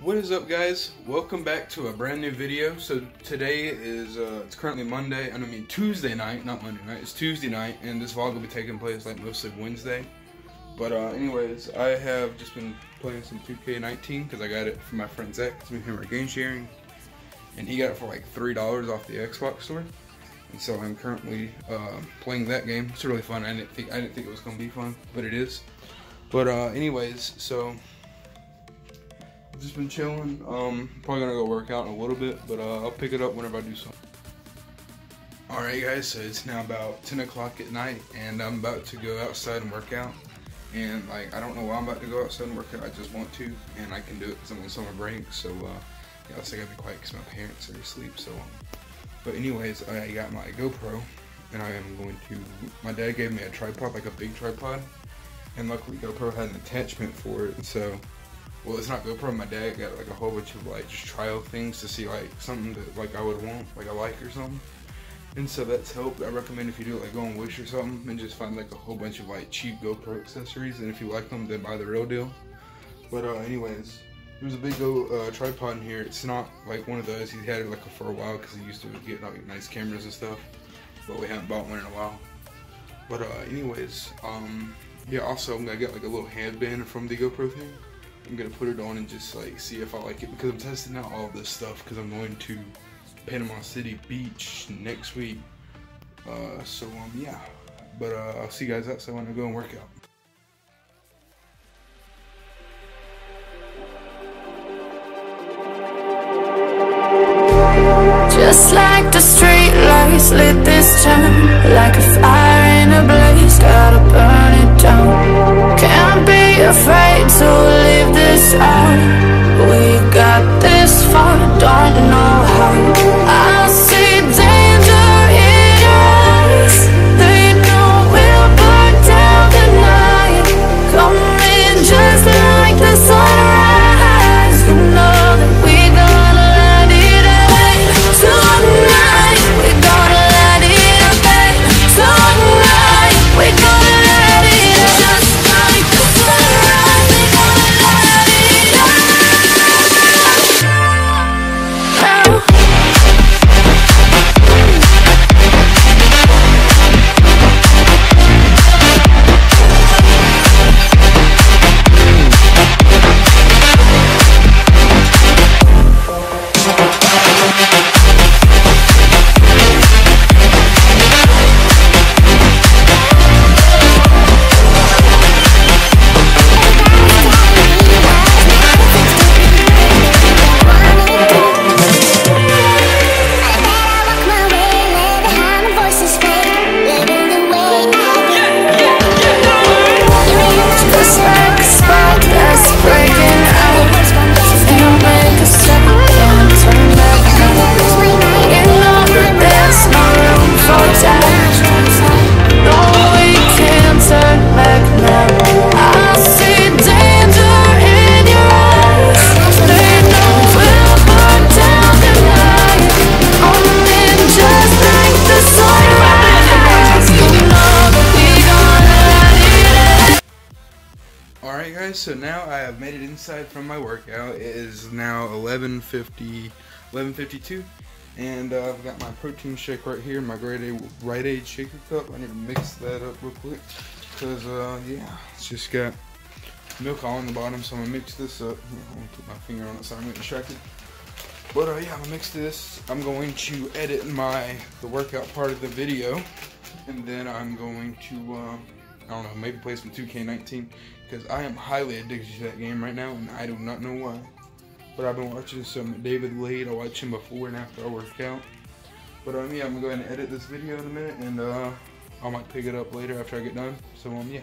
What is up, guys? Welcome back to a brand new video. So today is it's currently Tuesday night, not Monday night. It's Tuesday night, and this vlog will be taking place like mostly Wednesday. But anyways, I have just been playing some 2K19 because I got it from my friend Zach. It's been him game sharing, and he got it for like $3 off the Xbox store. And so I'm currently playing that game. It's really fun. I didn't think it was gonna be fun, but it is. But anyways, so. Just been chilling. Probably gonna go work out in a little bit, but I'll pick it up whenever I do something. Alright guys, so it's now about 10 o'clock at night, and I'm about to go outside and work out. And like, I don't know why I'm about to go outside and work out, I just want to, and I can do it because I'm on summer break. So yeah, I gotta be quiet because my parents are asleep. So, but anyways, I got my GoPro, and I am going to. My dad gave me a tripod, like a big tripod, and luckily GoPro had an attachment for it, and so. Well, it's not GoPro. My dad got like a whole bunch of like just trial things to see like something that like I would want, like I like or something. And so that's helped. I recommend if you do it, like go on Wish or something and just find like a whole bunch of like cheap GoPro accessories. And if you like them, then buy the real deal. But anyways, there's a big tripod in here. It's not like one of those. He had it like for a while because he used to get like nice cameras and stuff. But we haven't bought one in a while. But anyways, yeah. Also, I'm gonna get like a little headband from the GoPro thing. I'm gonna put it on and just like see if I like it because I'm testing out all this stuff because I'm going to Panama City Beach next week. So yeah, but I'll see you guys outside when I go and work out. Just like the street lights lit this town, like a fire in a blaze, gotta burn it down. Can't be afraid to leave this out. We got this far, don't know how. I see danger in us. They know we'll burn down the night. Come in just like the sunrise. You know that we gonna let it out. Tonight, we gonna let it out. Tonight, we gonna let it out. Just like the sunrise. So now I have made it inside from my workout. It is now 11:52, and I've got my protein shake right here, my Rite Aid shaker cup. I need to mix that up real quick because yeah, it's just got milk all on the bottom. So I'm gonna mix this up. I'm gonna put my finger on it so I'm gonna distract it. But yeah, I'm gonna mix this. I'm going to edit the workout part of the video, and then I'm going to. I don't know, maybe play some 2K19 because I am highly addicted to that game right now and I do not know why. But I've been watching some David Lee. I watch him before and after I work out. But yeah, I'm gonna go ahead and edit this video in a minute, and I might pick it up later after I get done. So yeah.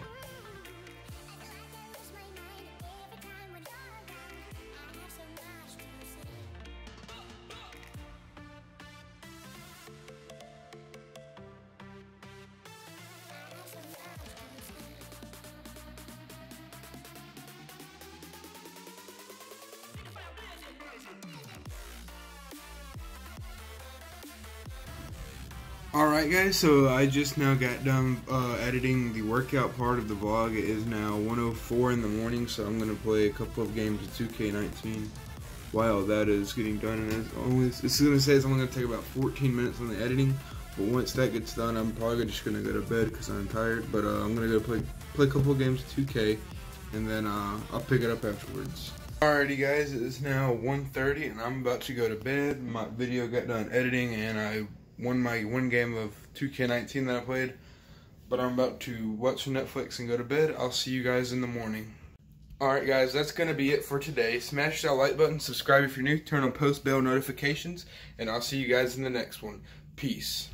Alright guys, so I just now got done editing the workout part of the vlog. It is now 1:04 in the morning, so I'm going to play a couple of games of 2K19 Wow, that is getting done, and as always, this is gonna say it's only gonna take about 14 minutes on the editing. But once that gets done, I'm probably just gonna go to bed because I'm tired. But I'm gonna go play a couple of games of 2K, and then I'll pick it up afterwards. Alrighty, guys, it is now 1:30, and I'm about to go to bed. My video got done editing, and I won my one game of 2K19 that I played. But I'm about to watch Netflix and go to bed. I'll see you guys in the morning. Alright guys, that's going to be it for today. Smash that like button, subscribe if you're new, turn on post bell notifications, and I'll see you guys in the next one. Peace.